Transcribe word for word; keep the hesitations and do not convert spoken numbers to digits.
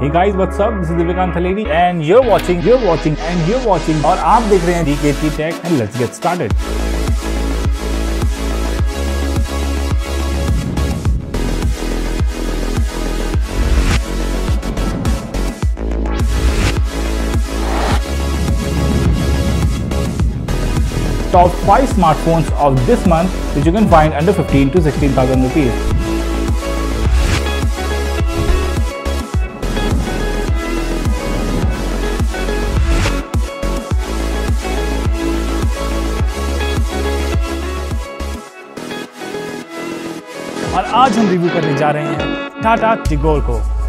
Hey guys, what's up? This is Divyakant Thaledi and you're watching, you're watching and you're watching और आप देख रहे हैं D K T Tech and let's get started. Top five smartphones of this month which you can find under fifteen to sixteen thousand rupees. और आज हम review करने जा रहे हैं टाटा टिगोर को।